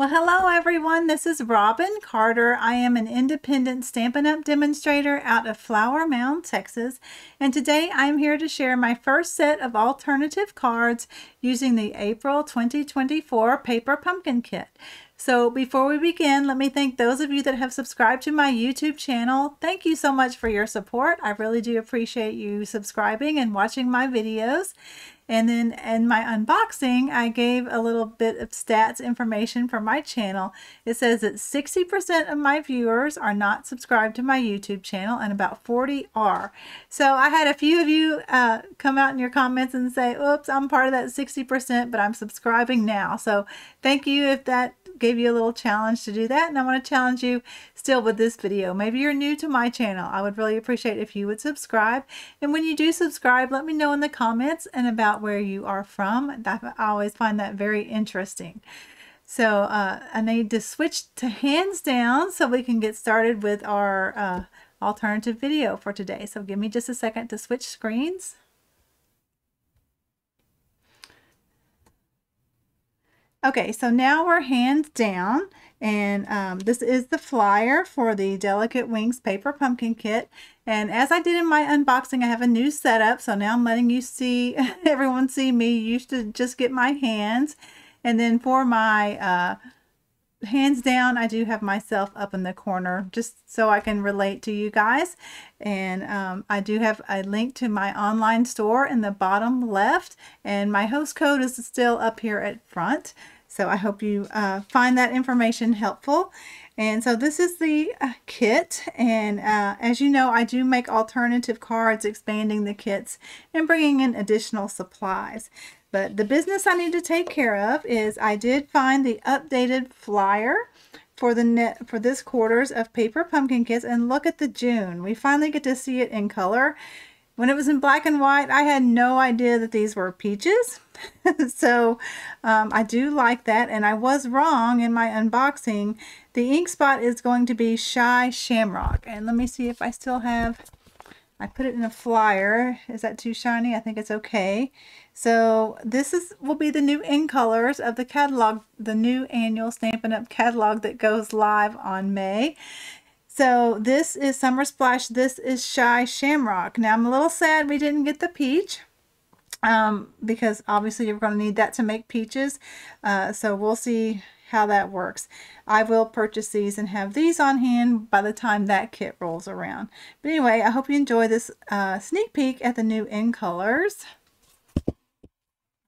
Well, hello everyone, this is Robin Carter. I am an independent Stampin' Up! Demonstrator out of Flower Mound, Texas, and today I'm here to share my first set of alternative cards using the April 2024 Paper Pumpkin Kit. So before we begin, let me thank those of you that have subscribed to my YouTube channel. Thank you so much for your support. I really do appreciate you subscribing and watching my videos. And then in my unboxing, I gave a little bit of stats information for my channel. It says that 60% of my viewers are not subscribed to my YouTube channel and about 40 are. So I had a few of you come out in your comments and say, oops, I'm part of that 60%, but I'm subscribing now. So thank you if that gave you a little challenge to do that. And I want to challenge you still with this video. Maybe you're new to my channel. I would really appreciate if you would subscribe. And when you do subscribe, let me know in the comments and about where you are from. I always find that very interesting. So I need to switch to hands down so we can get started with our alternative video for today. So give me just a second to switch screens. Okay, so now we're hands down, and this is the flyer for the Delicate Wings Paper Pumpkin Kit. And as I did in my unboxing, I have a new setup, so now I'm letting you see, everyone see me. You should just get my hands. And then for my hands down, I do have myself up in the corner just so I can relate to you guys. And I do have a link to my online store in the bottom left, and my host code is still up here at front. So I hope you find that information helpful. And so this is the kit, and as you know, I do make alternative cards, expanding the kits and bringing in additional supplies. But the business I need to take care of is I did find the updated flyer for this quarter's of Paper Pumpkin Kits, and look at the June. We finally get to see it in color. When it was in black and white, I had no idea that these were peaches. So I do like that, and I was wrong in my unboxing. The ink spot is going to be Shy Shamrock, and let me see if I still have... I put it in a flyer. Is that too shiny? I think it's okay. So this will be the new ink colors of the catalog, the new annual Stampin' Up! Catalog that goes live on May. So this is Summer Splash. This is Shy Shamrock. Now I'm a little sad we didn't get the peach because obviously you're going to need that to make peaches. So we'll see how that works. I will purchase these and have these on hand by the time that kit rolls around. But anyway, I hope you enjoy this sneak peek at the new in colors.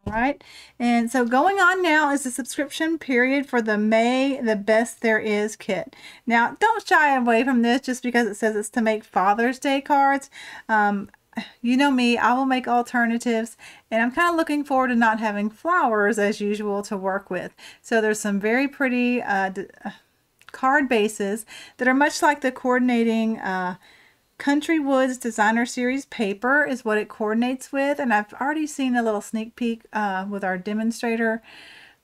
All right, and so going on now is the subscription period for the May the Best There Is kit. Now, don't shy away from this just because it says it's to make Father's Day cards. You know me, I will make alternatives, and I'm kind of looking forward to not having flowers as usual to work with. So there's some very pretty card bases that are much like the coordinating Country Woods Designer Series paper is what it coordinates with. And I've already seen a little sneak peek with our demonstrator.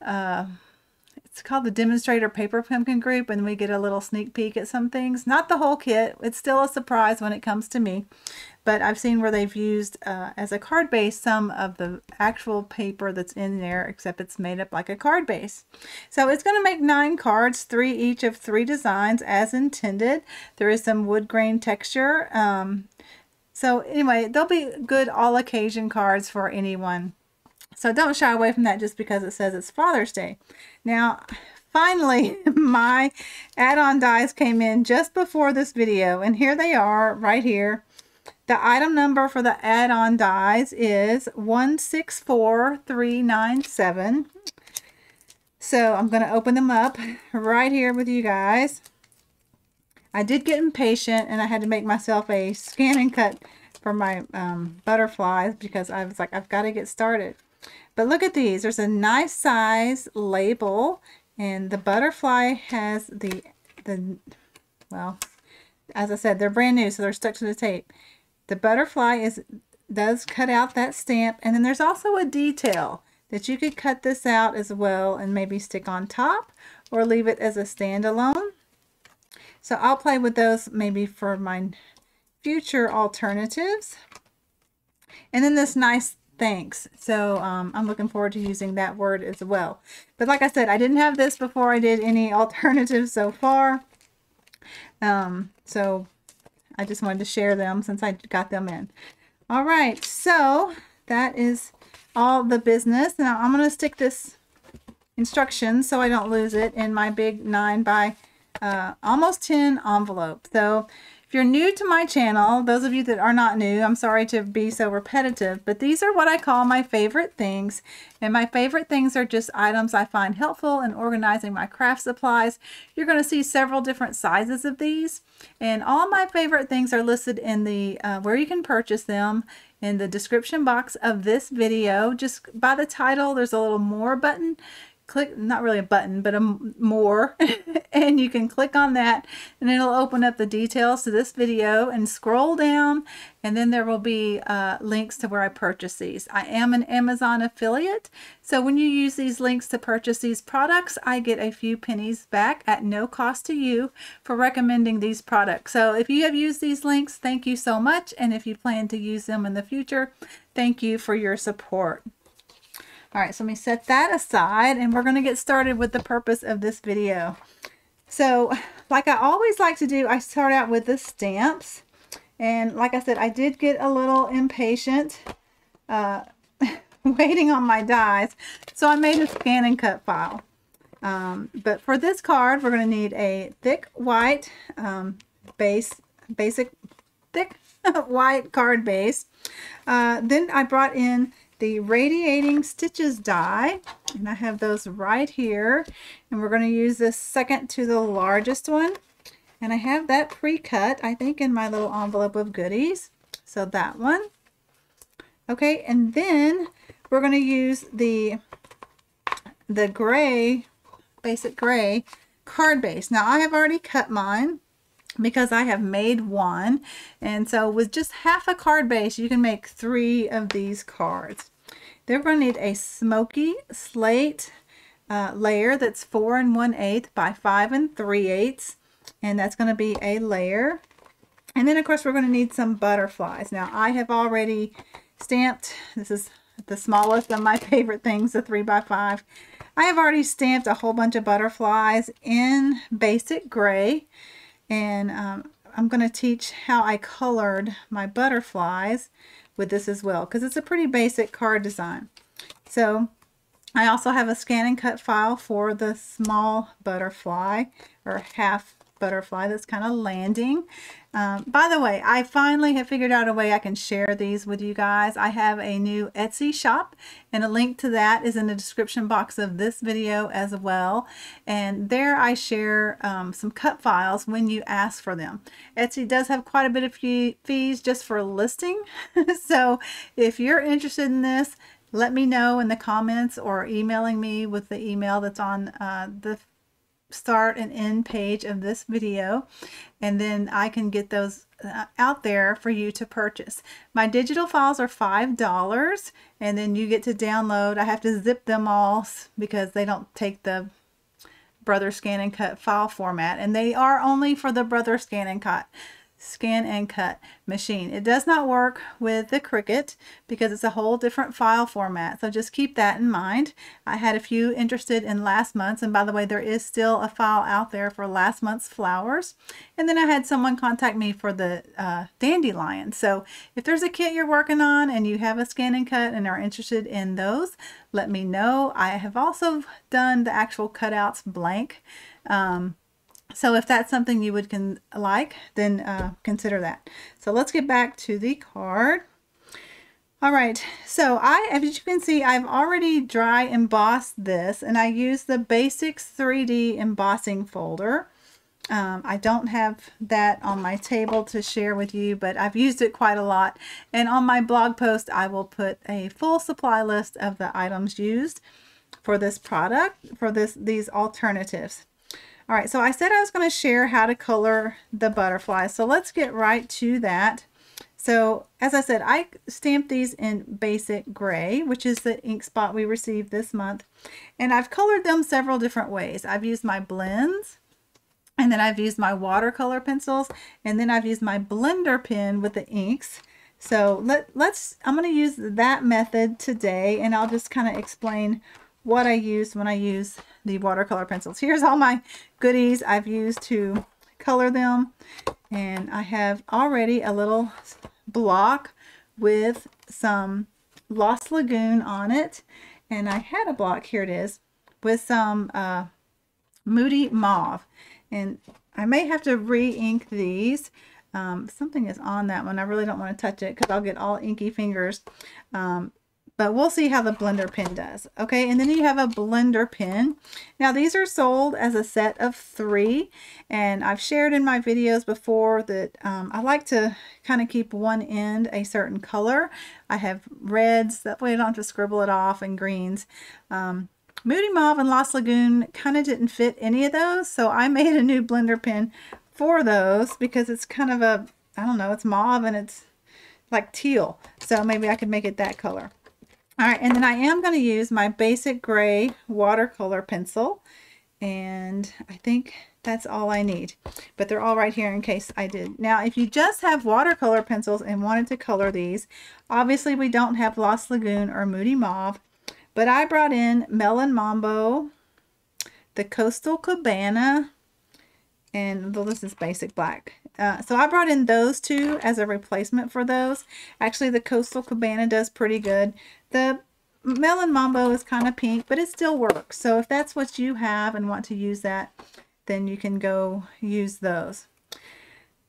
It's called the Demonstrator Paper Pumpkin Group, and we get a little sneak peek at some things. Not the whole kit. It's still a surprise when it comes to me. But I've seen where they've used as a card base some of the actual paper that's in there, except it's made up like a card base. So it's going to make 9 cards, 3 each of 3 designs as intended. There is some wood grain texture. So anyway, they'll be good all occasion cards for anyone. So don't shy away from that just because it says it's Father's Day. Now, finally, my add-on dies came in just before this video, and here they are right here. The item number for the add-on dies is 164397. So I'm going to open them up right here with you guys. I did get impatient, and I had to make myself a scan and cut for my butterflies because I was like, I've got to get started. But look at these. There's a nice size label, and the butterfly has the well, as I said, they're brand new, so they're stuck to the tape. The butterfly does cut out that stamp, and then there's also a detail that you could cut this out as well and maybe stick on top or leave it as a standalone. So I'll play with those maybe for my future alternatives. And then this nice thanks. So I'm looking forward to using that word as well. But like I said, I didn't have this before I did any alternatives so far. So I just wanted to share them since I got them in. All right, so that is all the business. Now I'm going to stick this instruction so I don't lose it in my big 9 by almost 10 envelope. So if you're new to my channel, those of you that are not new, I'm sorry to be so repetitive, but these are what I call my favorite things. And my favorite things are just items I find helpful in organizing my craft supplies. You're going to see several different sizes of these. And all my favorite things are listed in the where you can purchase them in the description box of this video. Just by the title, there's a little more button. Click, not really a button, but a more, and you can click on that and it'll open up the details to this video and scroll down, and then there will be links to where I purchase these. I am an Amazon affiliate, so when you use these links to purchase these products, I get a few pennies back at no cost to you for recommending these products. So if you have used these links, thank you so much, and if you plan to use them in the future, thank you for your support. All right, so let me set that aside and we're going to get started with the purpose of this video. So like I always like to do, I start out with the stamps. And like I said, I did get a little impatient waiting on my dies. So I made a scan and cut file. But for this card, we're going to need a thick white thick white card base. Then I brought in the Radiating Stitches die, and I have those right here, and we're going to use this second to the largest one, and I have that pre-cut, I think, in my little envelope of goodies, so that one. Okay, and then we're going to use the gray, basic gray card base. Now I have already cut mine because I have made one, and so with just half a card base you can make 3 of these cards. They're going to need a smoky slate layer that's 4 1/8 by 5 3/8, and that's going to be a layer. And then of course we're going to need some butterflies. Now I have already stamped, this is the smallest of my favorite things, the 3 by 5. I have already stamped a whole bunch of butterflies in basic gray. And I'm going to teach how I colored my butterflies with this as well, because it's a pretty basic card design. So I also have a scan and cut file for the small butterfly, or half butterfly, that's kind of landing. By the way, I finally have figured out a way I can share these with you guys. I have a new Etsy shop, and a link to that is in the description box of this video as well. And there I share some cut files when you ask for them. Etsy does have quite a bit of fees just for listing. So if you're interested in this, let me know in the comments or emailing me with the email that's on the start and end page of this video, and then I can get those out there for you to purchase. My digital files are $5, and then you get to download. I have to zip them all because they don't take the Brother Scan and Cut file format, and they are only for the Brother Scan and Cut machine. It does not work with the Cricut because it's a whole different file format, so just keep that in mind. I had a few interested in last month's, and by the way, there is still a file out there for last month's flowers. And then I had someone contact me for the dandelion. So if there's a kit you're working on and you have a scan and cut and are interested in those, let me know. I have also done the actual cutouts blank. So if that's something you would like, then consider that. So let's get back to the card. All right, so as you can see, I've already dry embossed this, and I use the Basics 3D embossing folder. I don't have that on my table to share with you, but I've used it quite a lot. And on my blog post, I will put a full supply list of the items used for this product, for these alternatives. All right, so I said I was going to share how to color the butterflies, so let's get right to that. So as I said, I stamped these in basic gray, which is the ink spot we received this month, and I've colored them several different ways. I've used my blends, and then I've used my watercolor pencils, and then I've used my blender pen with the inks So I'm going to use that method today, and I'll just kind of explain what I use when I use the watercolor pencils. Here's all my goodies I've used to color them, and I have already a little block with some Lost Lagoon on it, and I had a block, here it is, with some Moody Mauve, and I may have to re-ink these. Something is on that one. I really don't want to touch it because I'll get all inky fingers, but we'll see how the blender pen does. Okay, and then you have a blender pen. Now these are sold as a set of 3, and I've shared in my videos before that I like to kind of keep one end a certain color. I have reds, that way I don't have to scribble it off, and greens. Moody Mauve and Lost Lagoon kind of didn't fit any of those, so I made a new blender pen for those because it's kind of a, I don't know, it's mauve and it's like teal, so maybe I could make it that color. All right, and then I am going to use my basic gray watercolor pencil, and I think that's all I need, but they're all right here in case I did. Now if you just have watercolor pencils and wanted to color these, obviously we don't have Lost Lagoon or Moody Mauve, but I brought in Melon Mambo, the Coastal Cabana, and well, this is basic black. So I brought in those two as a replacement for those. Actually, the Coastal Cabana does pretty good. The Melon Mambo is kind of pink, but it still works. So if that's what you have and want to use that, then you can go use those.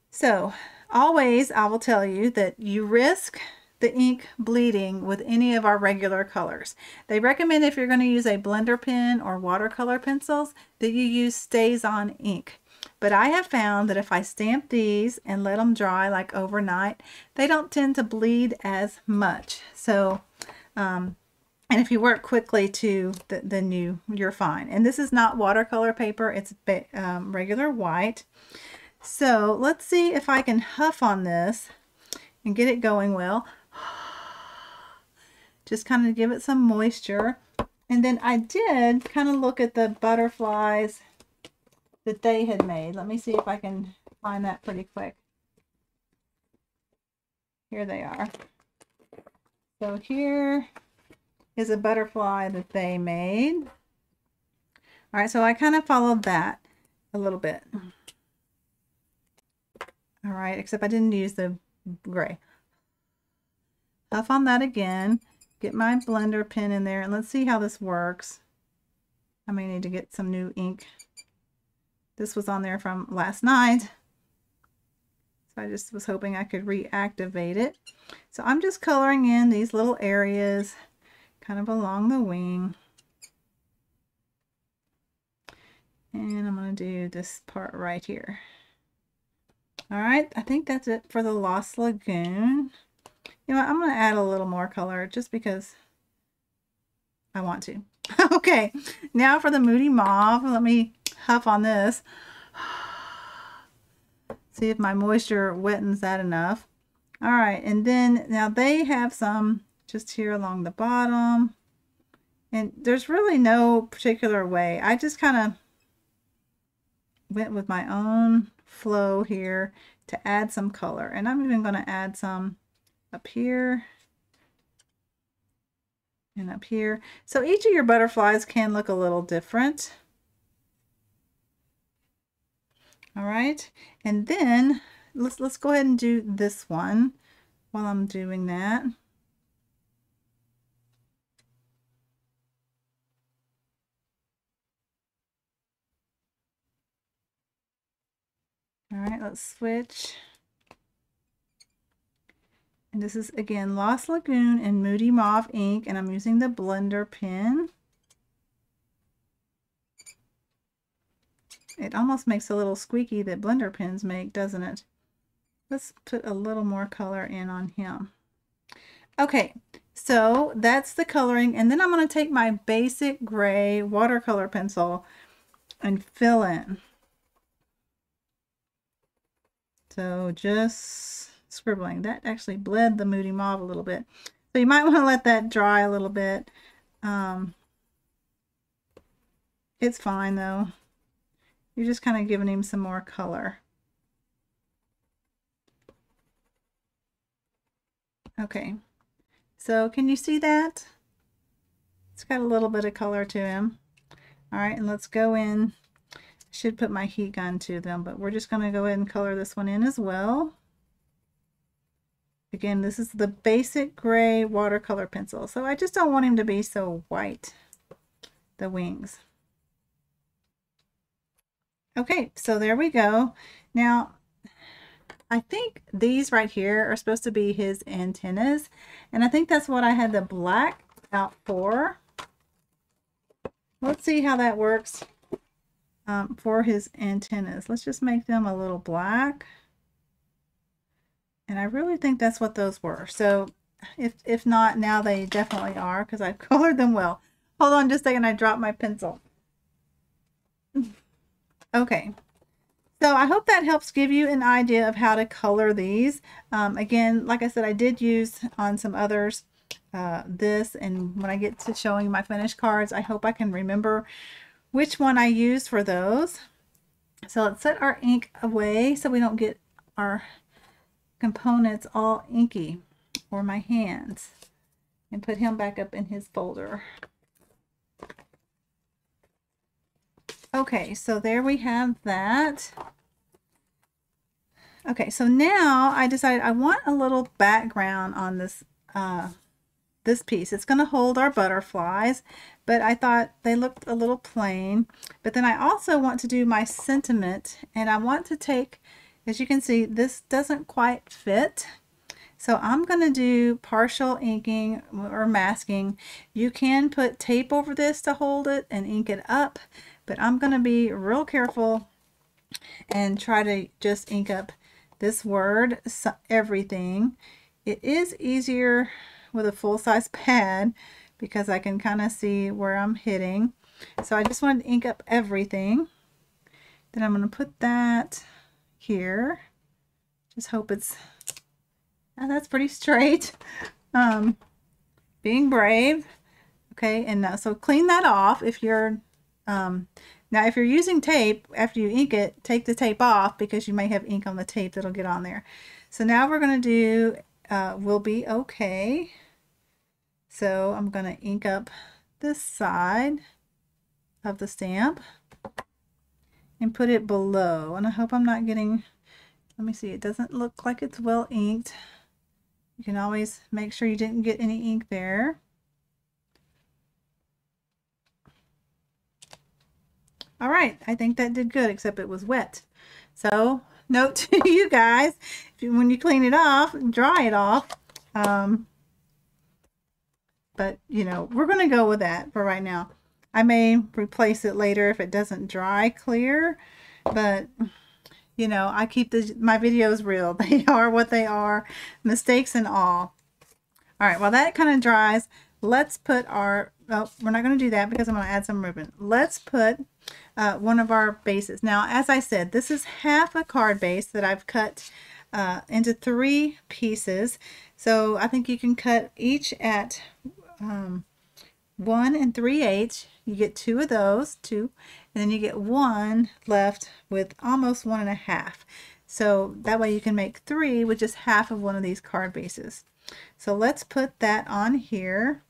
So always I will tell you that you risk the ink bleeding with any of our regular colors. They recommend if you're going to use a blender pen or watercolor pencils that you use StazOn ink. But I have found that if I stamp these and let them dry like overnight, they don't tend to bleed as much. So, and if you work quickly too, then you're fine. And this is not watercolor paper, it's regular white. So let's see if I can huff on this and get it going well. Just kind of give it some moisture. And then I did kind of look at the butterflies that they had made. Let me see if I can find that pretty quick. Here they are. So here is a butterfly that they made. All right, so I kind of followed that a little bit. All right, except I didn't use the gray. Huff on that again. Get my blender pen in there and let's see how this works. I may need to get some new ink. This was on there from last night, so I just was hoping I could reactivate it. So I'm just coloring in these little areas kind of along the wing, and I'm going to do this part right here. All right, I think that's it for the Lost Lagoon. You know what, I'm going to add a little more color just because I want to. Okay, now for the Moody Mauve, let me huff on this. See if my moisture wettens that enough. All right, and then now they have some just here along the bottom, and there's really no particular way. I just kind of went with my own flow here to add some color, and I'm even going to add some up here and up here. So each of your butterflies can look a little different. All right, and then let's go ahead and do this one while I'm doing that. All right, let's switch. And this is again Lost Lagoon and Moody Mauve ink, and I'm using the blender pen. It almost makes a little squeaky that blender pens make, doesn't it? Let's put a little more color in on him. Okay, so that's the coloring. And then I'm going to take my basic gray watercolor pencil and fill in. So just scribbling. That actually bled the Moody Mauve a little bit. So you might want to let that dry a little bit. It's fine though. You're just kind of giving him some more color. Okay, so can you see that? It's got a little bit of color to him. All right, and let's go in. I should put my heat gun to them, but we're just going to go ahead and color this one in as well. Again, this is the basic gray watercolor pencil. So I just don't want him to be so white, the wings. Okay, so there we go. Now, I think these right here are supposed to be his antennas. And I think that's what I had the black out for. Let's see how that works for his antennas. Let's just make them a little black. And I really think that's what those were. So if not, now they definitely are because I've colored them well. Hold on just a second, I dropped my pencil. Okay, so I hope that helps give you an idea of how to color these. Again, like I said, I did use on some others this, and when I get to showing my finished cards, I hope I can remember which one I used for those. So let's set our ink away so we don't get our components all inky, or my hands, and put him back up in his folder. Okay, so there we have that. Okay, so now I decided I want a little background on this this piece. It's going to hold our butterflies, but I thought they looked a little plain. But then I also want to do my sentiment, and I want to take, as you can see, this doesn't quite fit. So I'm going to do partial inking or masking. You can put tape over this to hold it and ink it up, but I'm going to be real careful and try to just ink up this word, everything. It is easier with a full-size pad because I can kind of see where I'm hitting. So I just wanted to ink up everything. Then I'm going to put that here. Just hope it's... Oh, that's pretty straight. Being brave. Okay, and so clean that off if you're now if you're using tape, after you ink it, take the tape off because you may have ink on the tape that'll get on there. So now we're going to do Will Be Okay. So I'm going to ink up this side of the stamp and put it below, and I hope I'm not getting, let me see, it doesn't look like it's well inked. You can always make sure you didn't get any ink there. All right, I think that did good, except it was wet. So, note to you guys, when you clean it off, dry it off. But, you know, we're going to go with that for right now. I may replace it later if it doesn't dry clear, but... You know, I keep my videos real. They are what they are, mistakes and all. All right, while that kind of dries, let's put our, oh, we're not going to do that because I'm going to add some ribbon. Let's put one of our bases. Now, as I said, this is half a card base that I've cut into 3 pieces. So I think you can cut each at 1 3/8. You get 2 of those, 2. And then you get 1 left with almost 1 1/2. So that way you can make 3 with just half of one of these card bases. So let's put that on here,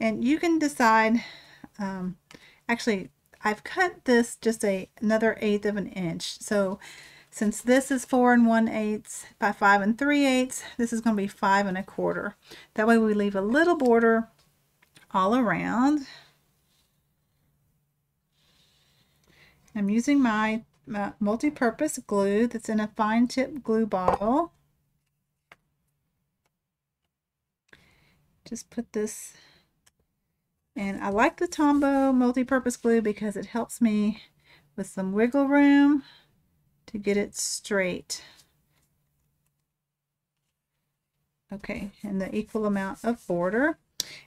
and you can decide. Actually, I've cut this just another 1/8 of an inch. So since this is 4 1/8 by 5 3/8, this is going to be 5 1/4. That way we leave a little border all around. I'm using my multi-purpose glue that's in a fine tip glue bottle. Just put this, and I like the Tombow multi-purpose glue because it helps me with some wiggle room to get it straight. Okay, and the equal amount of border.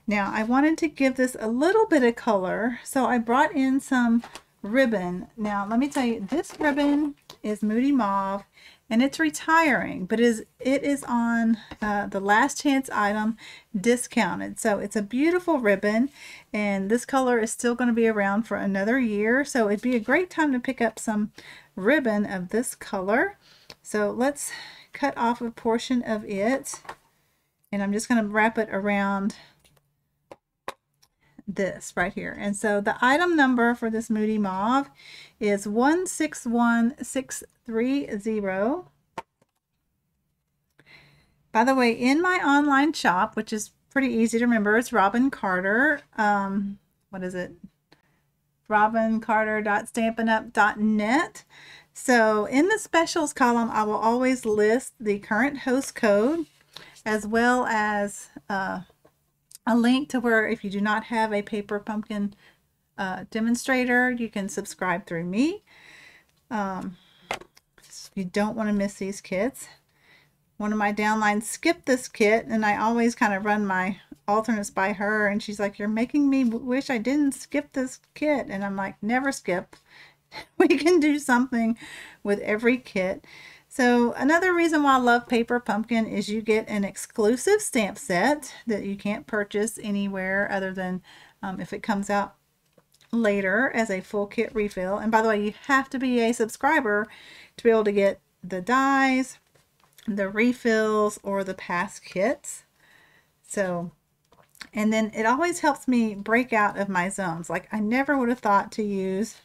Now I wanted to give this a little bit of color, so I brought in some ribbon. Now let me tell you, this ribbon is Moody Mauve, and it's retiring, but it is on the last chance item discounted. So it's a beautiful ribbon, and this color is still going to be around for another year, so it'd be a great time to pick up some ribbon of this color. So let's cut off a portion of it and I'm just going to wrap it around this right here. And so the item number for this Moody Mauve is 161630. By the way, in my online shop, which is pretty easy to remember, it's Robin Carter. What is it? robincarter.stampinup.net. So in the specials column, I will always list the current host code, as well as a link to where, if you do not have a paper pumpkin demonstrator, you can subscribe through me. So you don't want to miss these kits. One of my downlines skipped this kit, and I always kind of run my alternates by her, and she's like, "You're making me wish I didn't skip this kit." And I'm like, never skip. We can do something with every kit. So another reason why I love Paper Pumpkin is you get an exclusive stamp set that you can't purchase anywhere other than if it comes out later as a full kit refill. And by the way, you have to be a subscriber to be able to get the dies, the refills, or the past kits. So, and then it always helps me break out of my zones. Like, I never would have thought to use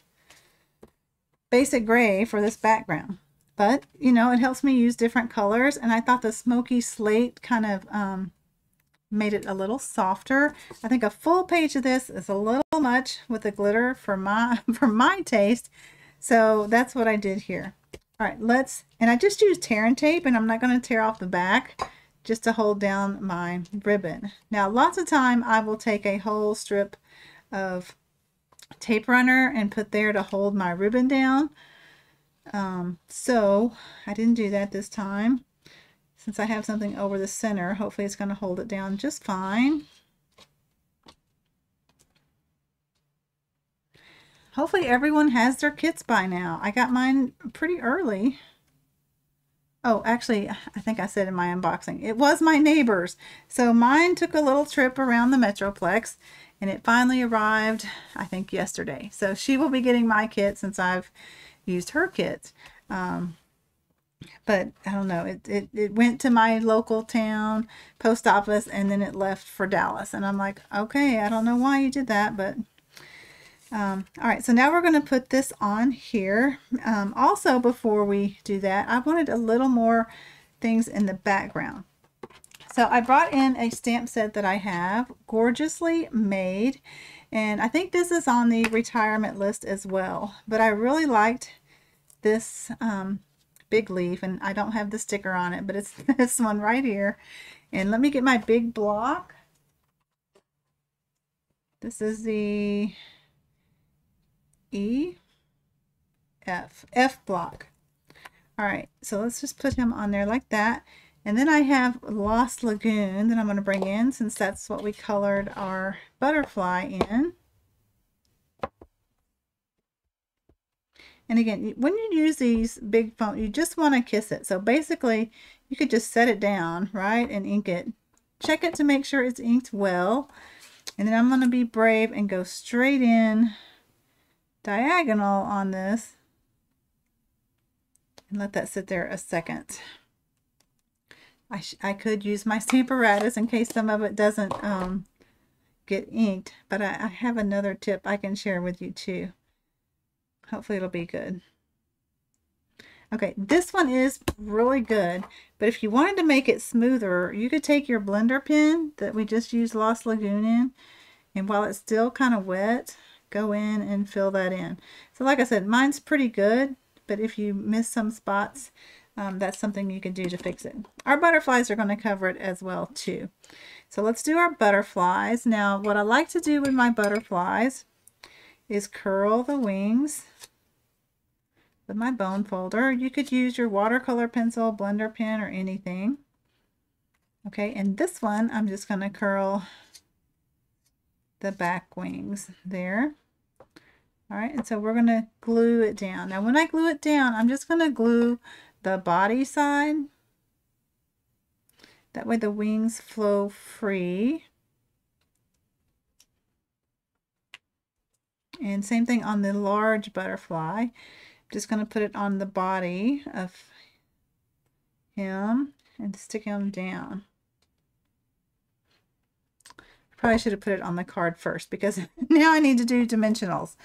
basic gray for this background, but you know, it helps me use different colors. And I thought the smoky slate kind of made it a little softer. I think a full page of this is a little much with the glitter for my taste, so that's what I did here. All right, let's, and I just used tear and tape, and I'm not going to tear off the back, just to hold down my ribbon. Now, lots of time I will take a whole strip of tape runner and put there to hold my ribbon down. So I didn't do that this time. Since I have something over the center, hopefully it's going to hold it down just fine. Hopefully everyone has their kits by now. I got mine pretty early. Oh, actually, I think I said in my unboxing, it was my neighbor's. So mine took a little trip around the Metroplex, and it finally arrived, I think, yesterday. So she will be getting my kit since I've used her kit. But I don't know, it went to my local town post office, and then it left for Dallas. And I'm like, okay, I don't know why you did that, but... all right, so now we're going to put this on here. Also, before we do that, I wanted a little more things in the background. So I brought in a stamp set that I have, Gorgeously Made, and I think this is on the retirement list as well. But I really liked this big leaf, and I don't have the sticker on it, but it's this one right here. And let me get my big block. This is the... F block. All right, so let's just put him on there like that. And then I have Lost Lagoon that I'm going to bring in, since that's what we colored our butterfly in. And again, when you use these big font, you just want to kiss it. So basically, you could just set it down, right, and ink it. Check it to make sure it's inked well. And then I'm going to be brave and go straight in diagonal on this and let that sit there a second. I could use my Stamparatus in case some of it doesn't get inked, but I have another tip I can share with you too. Hopefully it'll be good. Okay, this one is really good, but if you wanted to make it smoother, you could take your blender pen that we just used Lost Lagoon in, and while it's still kind of wet, go in and fill that in. So like I said, mine's pretty good, but if you miss some spots, that's something you can do to fix it. Our butterflies are going to cover it as well too. So let's do our butterflies. Now, what I like to do with my butterflies is curl the wings with my bone folder. You could use your watercolor pencil, blender pen, or anything. Okay, and this one, I'm just going to curl the back wings there. All right, and so we're going to glue it down. Now, when I glue it down, I'm just going to glue the body side. That way the wings flow free. And same thing on the large butterfly. I'm just going to put it on the body of him and stick him down. Probably should have put it on the card first because now I need to do dimensionals.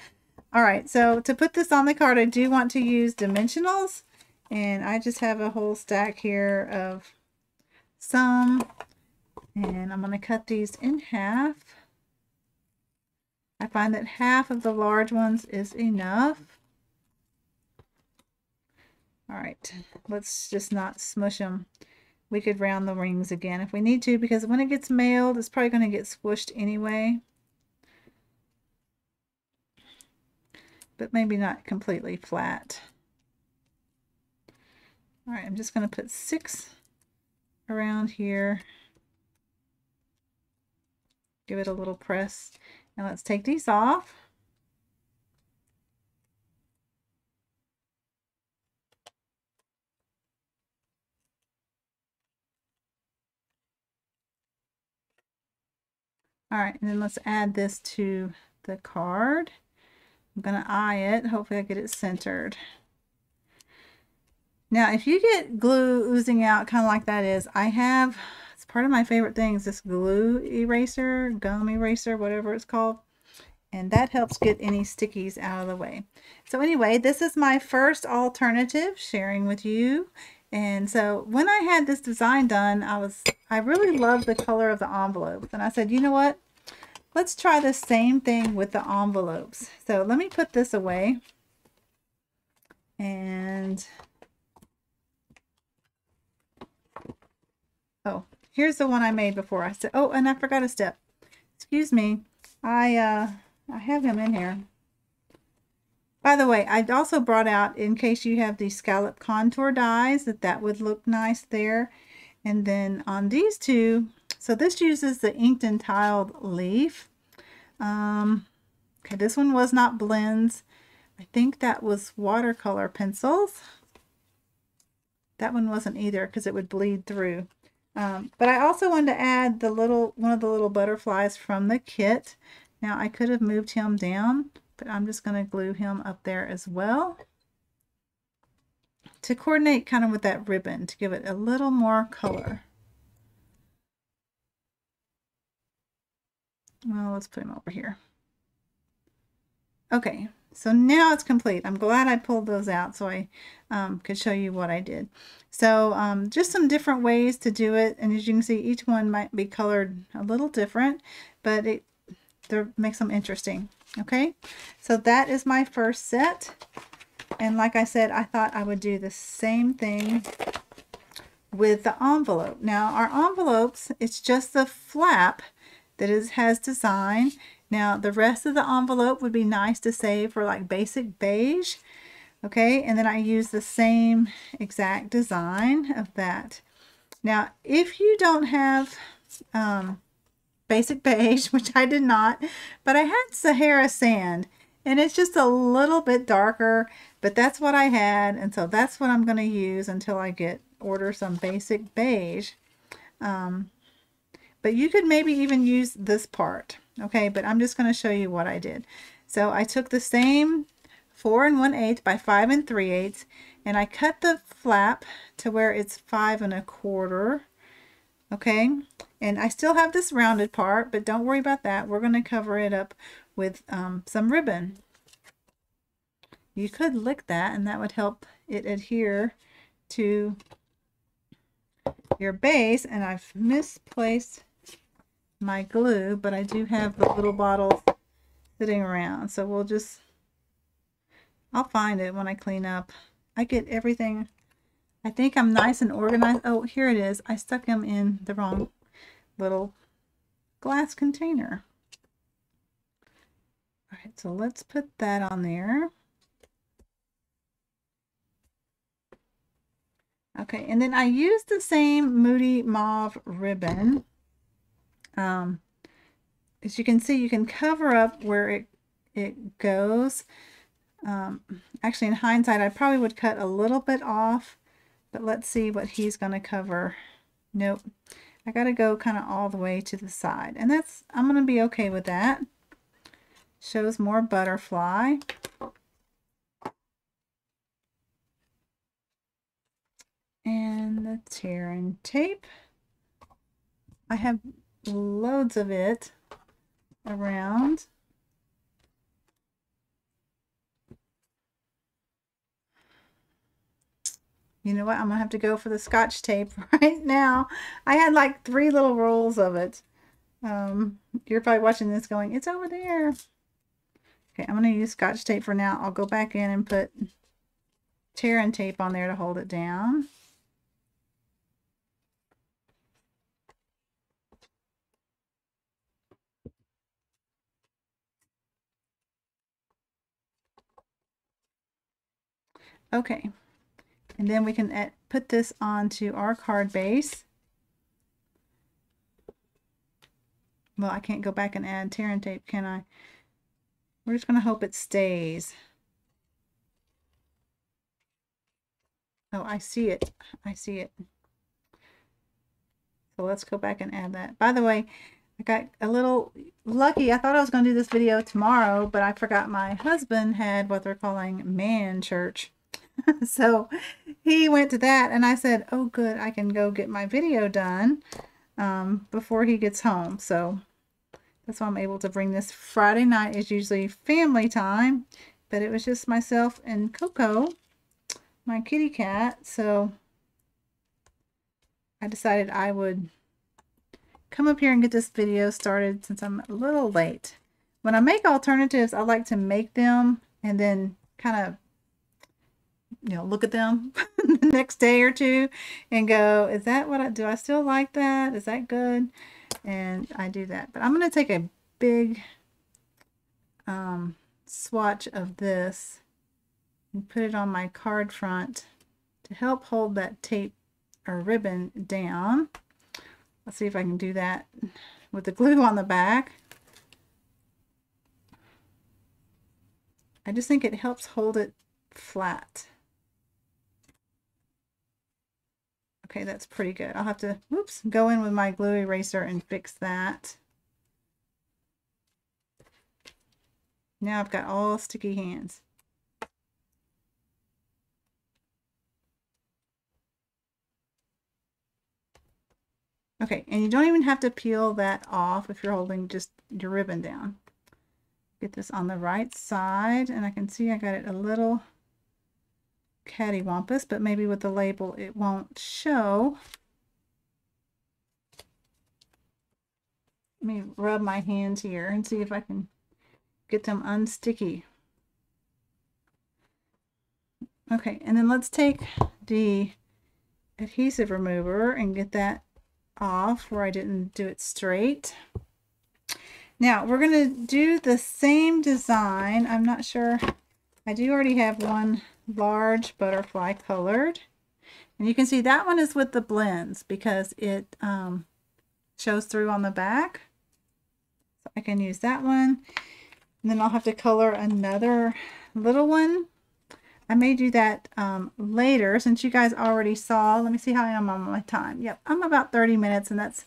All right, so to put this on the card, I do want to use dimensionals. And I just have a whole stack here of some. And I'm going to cut these in half. I find that half of the large ones is enough. All right, let's just not smush them. We could round the rings again if we need to, because when it gets mailed, it's probably going to get squished anyway. But maybe not completely flat. All right, I'm just going to put 6 around here. Give it a little press. Now let's take these off. All right, and then let's add this to the card. I'm going to eye it. Hopefully I get it centered. Now, if you get glue oozing out kind of like that is, I have, it's part of my favorite things, this glue eraser, gum eraser, whatever it's called. And that helps get any stickies out of the way. So anyway, this is my first alternative sharing with you. And so when I had this design done, I really loved the color of the envelopes. And I said, you know what? Let's try the same thing with the envelopes. So let me put this away. And oh, here's the one I made before. I said, oh, and I forgot a step. Excuse me. I have him in here. By the way, I've also brought out, in case you have the scallop contour dies, that would look nice there. And then on these two, so this uses the inked and tiled leaf. Okay, this one was not blends. I think that was watercolor pencils. That one wasn't either because it would bleed through. But I also wanted to add the little, one of the little butterflies from the kit. Now I could have moved him down, but I'm just going to glue him up there as well to coordinate kind of with that ribbon to give it a little more color. Well, let's put him over here. Okay, so now it's complete. I'm glad I pulled those out so I could show you what I did. So just some different ways to do it. And as you can see, each one might be colored a little different, but it makes them interesting. Okay, so that is my first set. And like I said, I thought I would do the same thing with the envelope. Now our envelopes, it's just the flap that has design. Now the rest of the envelope would be nice to save for like basic beige. Okay, and then I use the same exact design of that. Now if you don't have basic beige, which I did not, but I had Sahara Sand, and it's just a little bit darker, but that's what I had, and so that's what I'm going to use until I order some basic beige. But you could maybe even use this part, okay? But I'm just going to show you what I did. So I took the same 4 1/8 by 5 3/8, and I cut the flap to where it's 5 1/4. Okay, and I still have this rounded part, but don't worry about that. We're going to cover it up with some ribbon. You could lick that, and that would help it adhere to your base. And I've misplaced my glue, but I do have the little bottles sitting around. So we'll just, I'll find it when I clean up. I get everything. I think I'm nice and organized. Oh, here it is. I stuck them in the wrong little glass container. All right, so let's put that on there. Okay, and then I used the same Moody Mauve ribbon. As you can see, you can cover up where it goes. Actually, in hindsight, I probably would cut a little bit off. But let's see what he's going to cover. Nope. I got to go kind of all the way to the side. And that's, I'm going to be okay with that. Shows more butterfly. And the tear and tape. I have loads of it around. You know what? I'm gonna have to go for the Scotch tape right now. I had like 3 little rolls of it. You're probably watching this going, it's over there. Okay, I'm gonna use Scotch tape for now. I'll go back in and put tear and tape on there to hold it down. Okay. And then we can put this onto our card base. Well, I can't go back and add tear and tape, can I? We're just going to hope it stays. Oh, I see it. I see it. So let's go back and add that. By the way, I got a little lucky. I thought I was going to do this video tomorrow, but I forgot my husband had what they're calling man church. So he went to that, and I said, oh good, I can go get my video done before he gets home. So that's why I'm able to bring this. Friday night is usually family time, but it was just myself and Coco, my kitty cat. So I decided I would come up here and get this video started since I'm a little late. When I make alternatives, I like to make them and then kind of, you know, look at them the next day or two and go, is that what I do? I still like that? Is that good? And I do that. But I'm going to take a big swatch of this and put it on my card front to help hold that tape or ribbon down. Let's see if I can do that with the glue on the back. I just think it helps hold it flat. Okay, that's pretty good. I'll have to, whoops, go in with my glue eraser and fix that. Now I've got all sticky hands. Okay, and you don't even have to peel that off if you're holding just your ribbon down. Get this on the right side, and I can see I got it a little cattywampus, but maybe with the label it won't show. Let me rub my hands here and see if I can get them unsticky. Okay, and then let's take the adhesive remover and get that off where I didn't do it straight. Now we're going to do the same design. I'm not sure. I do already have one large butterfly colored, and you can see that one is with the blends because it shows through on the back, so I can use that one. And then I'll have to color another little one. I may do that later, since you guys already saw. Let me see how I am on my time. Yep, I'm about 30 minutes, and that's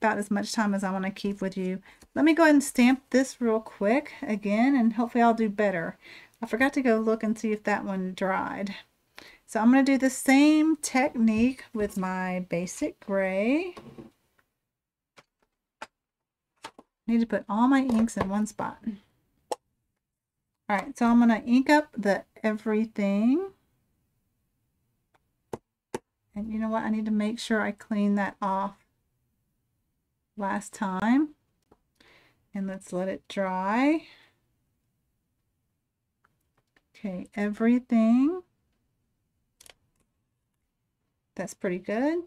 about as much time as I want to keep with you. Let me go ahead and stamp this real quick again, and hopefully I'll do better. I forgot to go look and see if that one dried. So I'm going to do the same technique with my basic gray. I need to put all my inks in one spot. All right, so I'm going to ink up the everything. And you know what? I need to make sure I clean that off last time. And let's let it dry. Okay, everything. That's pretty good.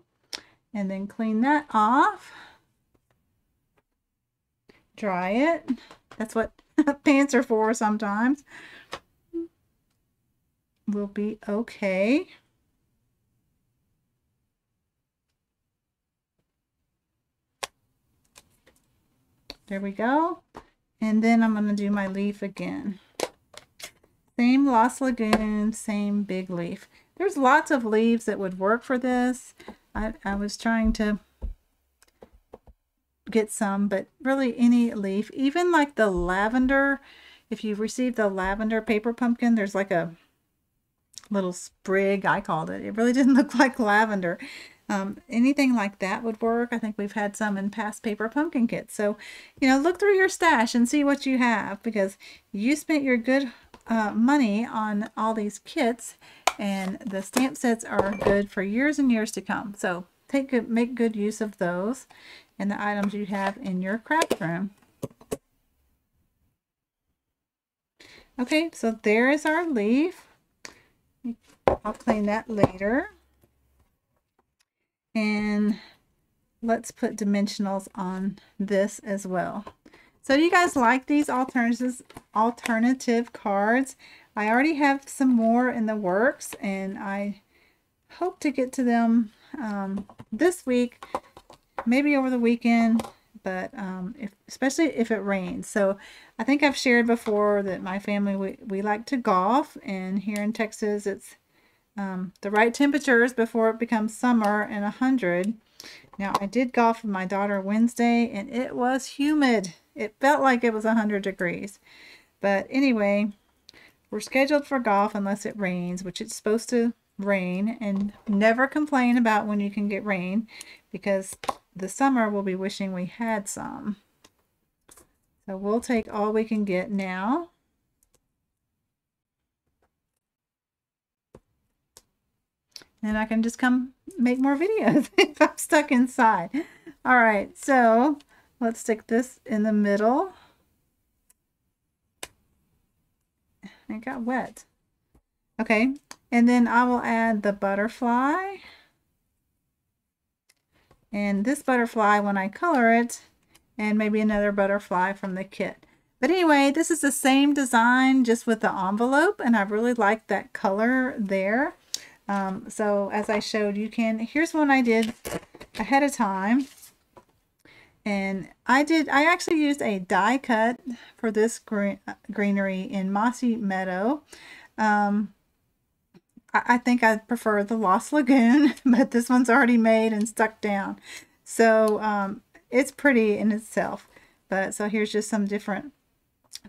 And then clean that off. Dry it. That's what pants are for sometimes. We'll be okay. There we go. And then I'm going to do my leaf again. Same Lost Lagoon, same big leaf. There's lots of leaves that would work for this. I was trying to get some, but really any leaf, even like the lavender. If you've received the lavender paper pumpkin, there's like a little sprig, I called it. It really didn't look like lavender. Anything like that would work. I think we've had some in past paper pumpkin kits. So, you know, look through your stash and see what you have, because you spent your good money on all these kits, and the stamp sets are good for years and years to come. So make good use of those and the items you have in your craft room. Okay, so there is our leaf. I'll clean that later. And let's put dimensionals on this as well. So do you guys like these alternative cards? I already have some more in the works, and I hope to get to them this week, maybe over the weekend, but especially if it rains. So I think I've shared before that my family, we like to golf, and here in Texas it's the right temperatures before it becomes summer and 100. Now I did golf with my daughter Wednesday, and it was humid. It felt like it was 100 degrees. But anyway, we're scheduled for golf unless it rains, which it's supposed to rain, and never complain about when you can get rain, because the summer we'll be wishing we had some. So we'll take all we can get now. And I can just come make more videos if I'm stuck inside. All right, so let's stick this in the middle. It got wet. Okay, and then I will add the butterfly. And this butterfly, when I color it, and maybe another butterfly from the kit. But anyway, this is the same design, just with the envelope, and I really like that color there. So as I showed, you can, here's one I did ahead of time, and I actually used a die cut for this greenery in Mossy Meadow. I think I prefer the Lost Lagoon, but this one's already made and stuck down. So it's pretty in itself. But so here's just some different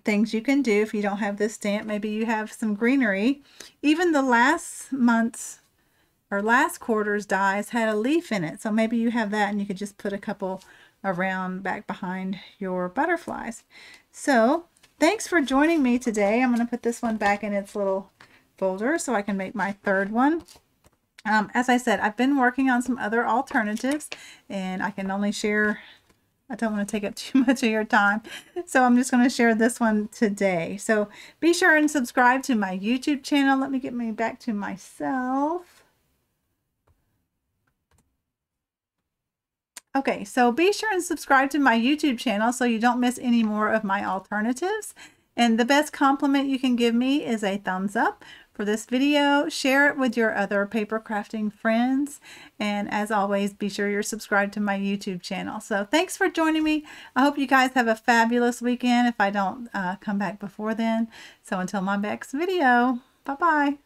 things you can do if you don't have this stamp. Maybe you have some greenery. Even the last month's or last quarter's dies had a leaf in it, so maybe you have that, and you could just put a couple around back behind your butterflies. So thanks for joining me today. I'm going to put this one back in its little folder so I can make my third one. As I said, I've been working on some other alternatives, and I can only share, I don't want to take up too much of your time, so I'm just going to share this one today. So be sure and subscribe to my YouTube channel. Let me get me back to myself. Okay, so be sure and subscribe to my YouTube channel so you don't miss any more of my alternatives. And the best compliment you can give me is a thumbs up for this video. Share it with your other paper crafting friends, and as always, be sure you're subscribed to my YouTube channel. So thanks for joining me. I hope you guys have a fabulous weekend if I don't come back before then. So until my next video, bye bye.